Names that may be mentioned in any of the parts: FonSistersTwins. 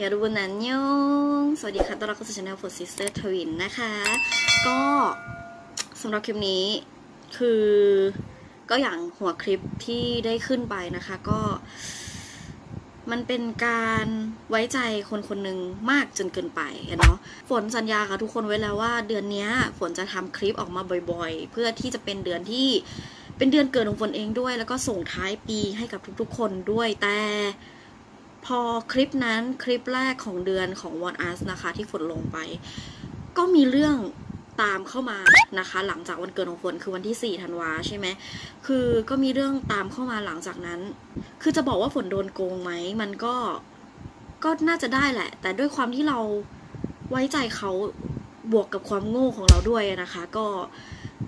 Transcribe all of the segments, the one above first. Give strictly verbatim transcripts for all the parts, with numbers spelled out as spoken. อย่าดูนันยงสวัสดีค่ะต้อนรับเข้าสู่ช่อง Food Sister Twin นะคะก็สำหรับคลิปนี้คือก็อย่างหัวคลิปที่ได้ขึ้นไปนะคะก็มันเป็นการไว้ใจคนคนหนึ่งมากจนเกินไปเนาะฝนสัญญาค่ะทุกคนไว้แล้วว่าเดือนนี้ฝนจะทำคลิปออกมาบ่อยๆเพื่อที่จะเป็นเดือนที่เป็นเดือนเกิดของฝนเองด้วยแล้วก็ส่งท้ายปีให้กับทุกๆคนด้วยแต่พอคลิปนั้นคลิปแรกของเดือนของ One Us นะคะที่ฝนลงไปก็มีเรื่องตามเข้ามานะคะหลังจากวันเกิดของฝนคือวันที่สี่ธันวาใช่ไหมคือก็มีเรื่องตามเข้ามาหลังจากนั้นคือจะบอกว่าฝนโดนโกงไหมมันก็ก็น่าจะได้แหละแต่ด้วยความที่เราไว้ใจเขาบวกกับความโง่ของเราด้วยนะคะก็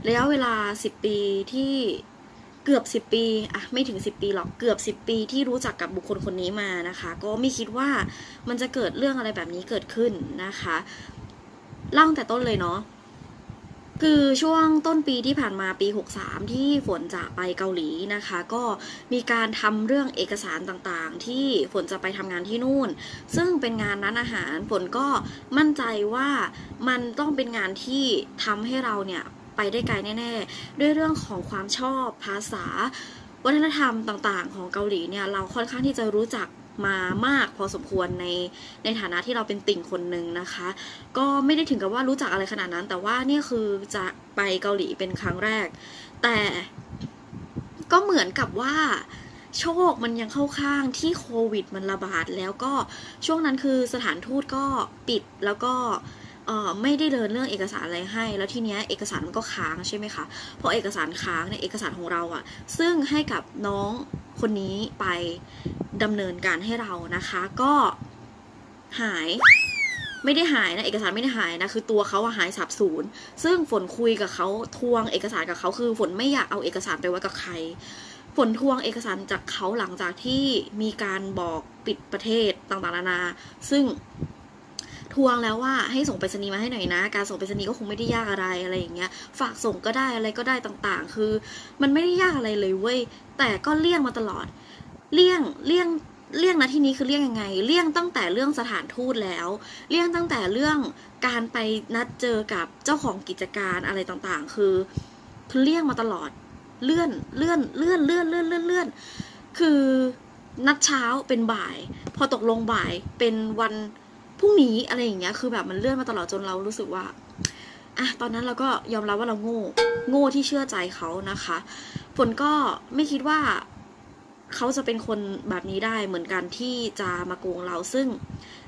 ระยะเวลาสิบปีที่เกือบสิบปีอะไม่ถึงสิบปีหรอกเกือบสิบปีที่รู้จักกับบุคคลคนนี้มานะคะก็ไม่คิดว่ามันจะเกิดเรื่องอะไรแบบนี้เกิดขึ้นนะคะเล่าตั้งแต่ต้นเลยเนาะคือช่วงต้นปีที่ผ่านมาปีหกสามที่ฝนจะไปเกาหลีนะคะก็มีการทำเรื่องเอกสารต่างๆที่ฝนจะไปทำงานที่นู่นซึ่งเป็นงานร้านอาหารฝนก็มั่นใจว่ามันต้องเป็นงานที่ทำให้เราเนี่ยไปได้ไกลแน่ๆด้วยเรื่องของความชอบภาษาวัฒนธรรมต่างๆของเกาหลีเนี่ยเราค่อนข้างที่จะรู้จักมามากพอสมควรในในฐานะที่เราเป็นติ่งคนหนึ่งนะคะก็ไม่ได้ถึงกับว่ารู้จักอะไรขนาดนั้นแต่ว่าเนี่ยคือจะไปเกาหลีเป็นครั้งแรกแต่ก็เหมือนกับว่าโชคมันยังเข้าข้างที่โควิดมันระบาดแล้วก็ช่วงนั้นคือสถานทูตก็ปิดแล้วก็ไม่ได้เดินเรื่องเอกสารอะไรให้แล้วทีเนี้ยเอกสารมันก็ค้างใช่ไหมคะพอเอกสารค้างเนี่ยเอกสารของเราอะซึ่งให้กับน้องคนนี้ไปดำเนินการให้เรานะคะก็หายไม่ได้หายนะเอกสารไม่ได้หายนะคือตัวเขาอะหายสับสูญซึ่งฝนคุยกับเขาทวงเอกสารกับเขาคือฝนไม่อยากเอาเอกสารไปไว้กับใครฝนทวงเอกสารจากเขาหลังจากที่มีการบอกปิดประเทศต่างๆนานาซึ่งทวงแล้วว่าให้ส่งไปรษณีย์มาให้หน่อยนะการส่งไปรษณีย์ก็คงไม่ได้ยากอะไรอะไรอย่างเงี้ยฝากส่งก็ได้อะไรก็ได้ต่างๆคือมันไม่ได้ยากอะไรเลยเว้ยแต่ก็เลี่ยงมาตลอดเลี่ยงเลี่ยงเลี่ยงนะที่นี้คือเลี่ยงยังไงเลี่ยงตั้งแต่เรื่องสถานทูตแล้วเลี่ยงตั้งแต่เรื่องการไปนัดเจอกับเจ้าของกิจการอะไรต่างๆคือคือเลี่ยงมาตลอดเลื่อนเลื่อนเลื่อนเลื่อนเลื่อนเลื่อนเลื่อนคือนัดเช้าเป็นบ่ายพอตกลงบ่ายเป็นวันพรุ่งนี้อะไรอย่างเงี้ยคือแบบมันเลื่อนมาตลอดจนเรารู้สึกว่าอ่ะตอนนั้นเราก็ยอมรับว่าเราโง่โง่ที่เชื่อใจเขานะคะฝนก็ไม่คิดว่าเขาจะเป็นคนแบบนี้ได้เหมือนกันที่จะมาโกงเราซึ่ง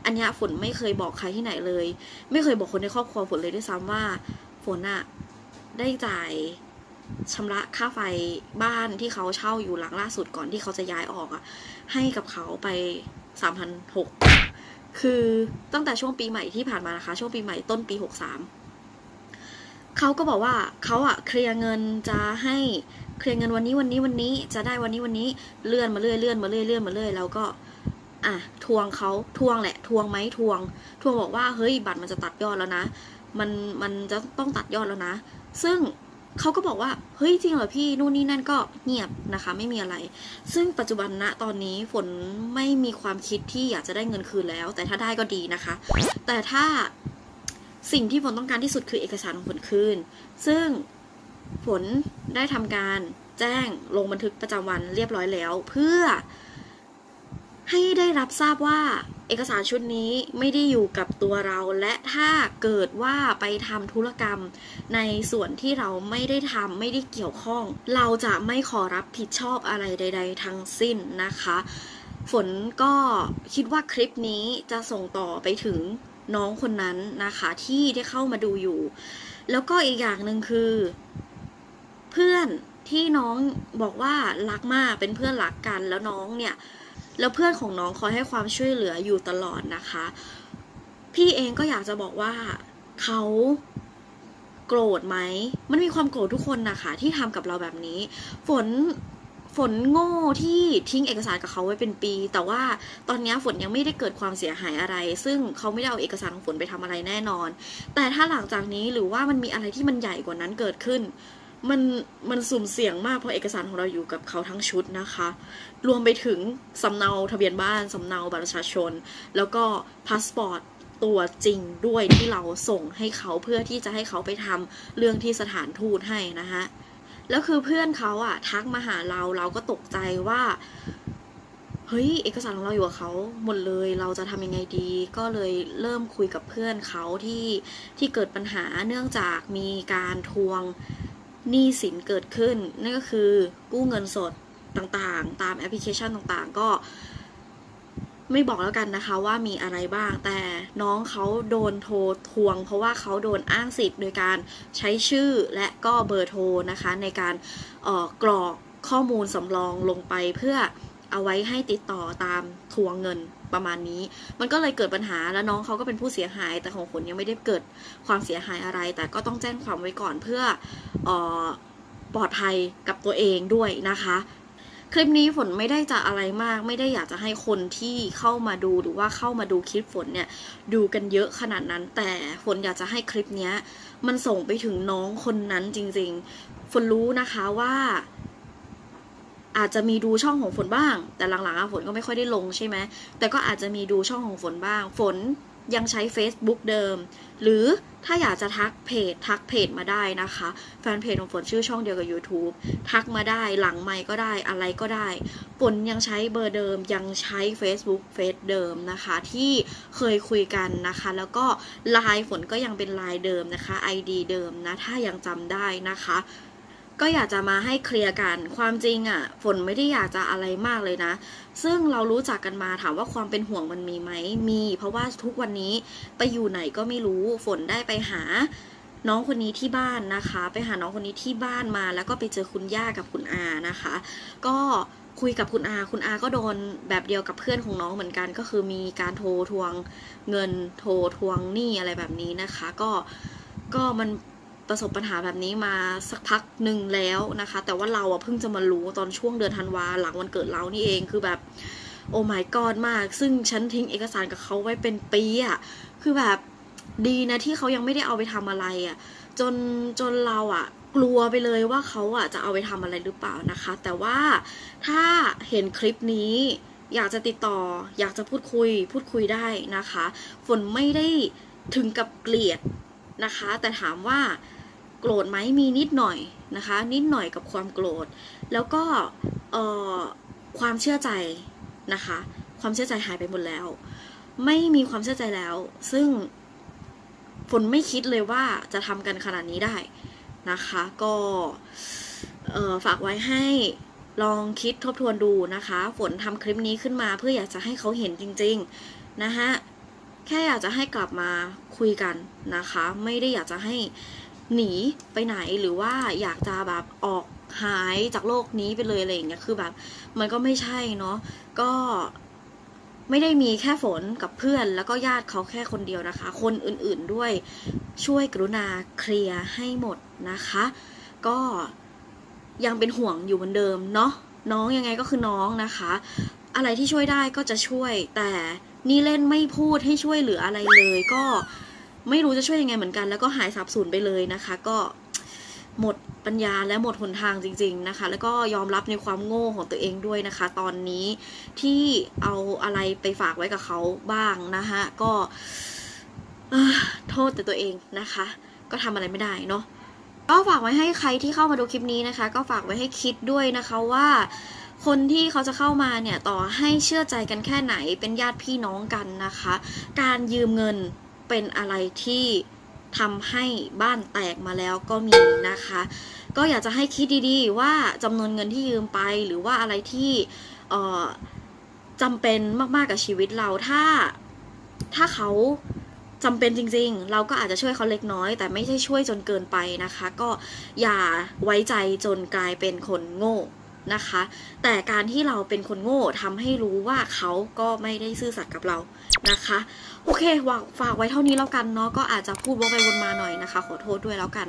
อันเนี้ยฝนไม่เคยบอกใครที่ไหนเลยไม่เคยบอกคนในครอบครัวฝนเลยด้วยซ้ำว่าฝนอะได้จ่ายชำระค่าไฟบ้านที่เขาเช่าอยู่หลังล่าสุดก่อนที่เขาจะย้ายออกอะให้กับเขาไปสามพันหกคือตั้งแต่ช่วงปีใหม่ที่ผ่านมานะคะช่วงปีใหม่ต้นปีหกสามเขาก็บอกว่าเขาอะเคลียร์เงินจะให้เคลียร์เงินวันนี้วันนี้วันนี้จะได้วันนี้วันนี้เลื่อนมาเรื่อยเลื่อนมาเรื่อยเลื่อนมาเรื่อยแล้วก็อ่ะทวงเขาทวงแหละทวงไหมทวงทวงบอกว่าเฮ้ยบัตรมันจะตัดยอดแล้วนะมันมันจะต้องตัดยอดแล้วนะซึ่งเขาก็บอกว่าเฮ้ยจริงเหรอพี่นู่นนี่นั่นก็เงียบนะคะไม่มีอะไรซึ่งปัจจุบันณตอนนี้ฝนไม่มีความคิดที่อยากจะได้เงินคืนแล้วแต่ถ้าได้ก็ดีนะคะแต่ถ้าสิ่งที่ฝนต้องการที่สุดคือเอกสารของฝนคืนซึ่งฝนได้ทำการแจ้งลงบันทึกประจำวันเรียบร้อยแล้วเพื่อให้ได้รับทราบว่าเอกสารชุดนี้ไม่ได้อยู่กับตัวเราและถ้าเกิดว่าไปทำธุรกรรมในส่วนที่เราไม่ได้ทำไม่ได้เกี่ยวข้องเราจะไม่ขอรับผิดชอบอะไรใดๆทั้งสิ้นนะคะฝนก็คิดว่าคลิปนี้จะส่งต่อไปถึงน้องคนนั้นนะคะที่ได้เข้ามาดูอยู่แล้วก็อีกอย่างหนึ่งคือเพื่อนที่น้องบอกว่ารักมากเป็นเพื่อนรักกันแล้วน้องเนี่ยแล้วเพื่อนของน้องคอยให้ความช่วยเหลืออยู่ตลอดนะคะพี่เองก็อยากจะบอกว่าเขาโกรธไหมมันมีความโกรธทุกคนนะคะที่ทำกับเราแบบนี้ฝนฝนโง่ที่ทิ้งเอกสารกับเขาไว้เป็นปีแต่ว่าตอนนี้ฝนยังไม่ได้เกิดความเสียหายอะไรซึ่งเขาไม่ได้เอาเอกสารของฝนไปทำอะไรแน่นอนแต่ถ้าหลังจากนี้หรือว่ามันมีอะไรที่มันใหญ่กว่านั้นเกิดขึ้น มันมันสุ่มเสี่ยงมากเพราะเอกสารของเราอยู่กับเขาทั้งชุดนะคะรวมไปถึงสำเนาทะเบียนบ้านสำเนาบัตรประชาชนแล้วก็พาสปอร์ตตัวจริงด้วยที่เราส่งให้เขาเพื่อที่จะให้เขาไปทำเรื่องที่สถานทูตให้นะคะแล้วคือเพื่อนเขาอะทักมาหาเราเราก็ตกใจว่าเฮ้ยเอกสารของเราอยู่กับเขาหมดเลยเราจะทำยังไงดีก็เลยเริ่มคุยกับเพื่อนเขาที่ที่เกิดปัญหาเนื่องจากมีการทวงหนี้สินเกิดขึ้นนั่นก็คือกู้เงินสดต่างๆตามแอปพลิเคชันต่างๆก็ไม่บอกแล้วกันนะคะว่ามีอะไรบ้างแต่น้องเขาโดนโทรทวงเพราะว่าเขาโดนอ้างสิทธิ์โดยการใช้ชื่อและก็เบอร์โทรนะคะในการเอ่อกรอกข้อมูลสำรองลงไปเพื่อเอาไว้ให้ติดต่อตามทวงเงินประมาณนี้มันก็เลยเกิดปัญหาแล้วน้องเขาก็เป็นผู้เสียหายแต่ของคนยังไม่ได้เกิดความเสียหายอะไรแต่ก็ต้องแจ้งความไว้ก่อนเพื่อเอ่อปลอดภัยกับตัวเองด้วยนะคะคลิปนี้ฝนไม่ได้จะอะไรมากไม่ได้อยากจะให้คนที่เข้ามาดูหรือว่าเข้ามาดูคลิปฝนเนี่ยดูกันเยอะขนาดนั้นแต่ฝนอยากจะให้คลิปเนี้ยมันส่งไปถึงน้องคนนั้นจริงๆฝนรู้นะคะว่าอาจจะมีดูช่องของฝนบ้างแต่หลังๆฝนก็ไม่ค่อยได้ลงใช่ไหมแต่ก็อาจจะมีดูช่องของฝนบ้างฝนยังใช้ Facebook เดิมหรือถ้าอยากจะทักเพจทักเพจมาได้นะคะแฟนเพจของฝนชื่อช่องเดียวกับ ยูทูบ ทักมาได้หลังไมค์ก็ได้อะไรก็ได้ฝนยังใช้เบอร์เดิมยังใช้ Facebook เฟซเดิมนะคะที่เคยคุยกันนะคะแล้วก็ ไลน์ ฝนก็ยังเป็น ไลน์ เดิมนะคะ ไอ ดี เดิมนะถ้ายังจำได้นะคะก็อยากจะมาให้เคลียร์กันความจริงอ่ะฝนไม่ได้อยากจะอะไรมากเลยนะซึ่งเรารู้จักกันมาถามว่าความเป็นห่วงมันมีไหมมีเพราะว่าทุกวันนี้ไปอยู่ไหนก็ไม่รู้ฝนได้ไปหาน้องคนนี้ที่บ้านนะคะไปหาน้องคนนี้ที่บ้านมาแล้วก็ไปเจอคุณย่ากับคุณอานะคะก็คุยกับคุณอาคุณอาก็โดนแบบเดียวกับเพื่อนของน้องเหมือนกันก็คือมีการโทรทวงเงินโทรทวงหนี้อะไรแบบนี้นะคะก็ก็มันประสบปัญหาแบบนี้มาสักพักหนึ่งแล้วนะคะแต่ว่าเราอะเพิ่งจะมารู้ตอนช่วงเดือนธันวาหลังวันเกิดเรานี่เองคือแบบโอ้ my god มากซึ่งฉันทิ้งเอกสารกับเขาไว้เป็นปีอะคือแบบดีนะที่เขายังไม่ได้เอาไปทำอะไรอะจนจนเราอะกลัวไปเลยว่าเขาอะจะเอาไปทำอะไรหรือเปล่านะคะแต่ว่าถ้าเห็นคลิปนี้อยากจะติดต่ออยากจะพูดคุยพูดคุยได้นะคะฝนไม่ได้ถึงกับเกลียดนะคะแต่ถามว่าโกรธไหมมีนิดหน่อยนะคะนิดหน่อยกับความโกรธแล้วก็เอ่อความเชื่อใจนะคะความเชื่อใจหายไปหมดแล้วไม่มีความเชื่อใจแล้วซึ่งฝนไม่คิดเลยว่าจะทำกันขนาดนี้ได้นะคะก็เอ่อฝากไว้ให้ลองคิดทบทวนดูนะคะฝนทำคลิปนี้ขึ้นมาเพื่ออยากจะให้เขาเห็นจริงๆนะคะแค่อยากจะให้กลับมาคุยกันนะคะไม่ได้อยากจะให้หนีไปไหนหรือว่าอยากจะแบบออกหายจากโลกนี้ไปเลยอะไรอย่างเงี้ยคือแบบมันก็ไม่ใช่เนาะก็ไม่ได้มีแค่ฝนกับเพื่อนแล้วก็ญาติเขาแค่คนเดียวนะคะคนอื่นๆด้วยช่วยกรุณาเคลียร์ให้หมดนะคะก็ยังเป็นห่วงอยู่เหมือนเดิมเนาะน้องยังไงก็คือน้องนะคะอะไรที่ช่วยได้ก็จะช่วยแต่นี่เล่นไม่พูดให้ช่วยเหลืออะไรเลยก็ไม่รู้จะช่วยยังไงเหมือนกันแล้วก็หายสับสนไปเลยนะคะก็หมดปัญญาและหมดหนทางจริงๆนะคะแล้วก็ยอมรับในความโง่ของตัวเองด้วยนะคะตอนนี้ที่เอาอะไรไปฝากไว้กับเขาบ้างนะคะก็โทษแต่ตัวเองนะคะก็ทำอะไรไม่ได้เนาะก็ฝากไว้ให้ใครที่เข้ามาดูคลิปนี้นะคะก็ฝากไว้ให้คิดด้วยนะคะว่าคนที่เขาจะเข้ามาเนี่ยต่อให้เชื่อใจกันแค่ไหนเป็นญาติพี่น้องกันนะคะการยืมเงินเป็นอะไรที่ทำให้บ้านแตกมาแล้วก็มีนะคะก็อยากจะให้คิดดีๆว่าจำนวนเงินที่ยืมไปหรือว่าอะไรที่เอ่อจำเป็นมากๆกับชีวิตเราถ้าถ้าเขาจำเป็นจริงๆเราก็อาจจะช่วยเขาเล็กน้อยแต่ไม่ใช่ช่วยจนเกินไปนะคะก็อย่าไว้ใจจนกลายเป็นคนโง่นะคะแต่การที่เราเป็นคนโง่ทำให้รู้ว่าเขาก็ไม่ได้ซื่อสัตย์กับเรานะคะโอเคฝากไว้เท่านี้แล้วกันเนาะก็อาจจะพูดวกไปวนมาหน่อยนะคะขอโทษด้วยแล้วกัน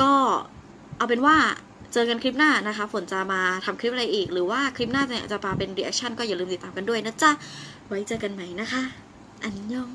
ก็เอาเป็นว่าเจอกันคลิปหน้านะคะฝนจะมาทำคลิปอะไรอีกหรือว่าคลิปหน้าจะมาเป็นรีแอคชั่นก็อย่าลืมติดตามกันด้วยนะจ๊ะไว้เจอกันใหม่นะคะอันยอง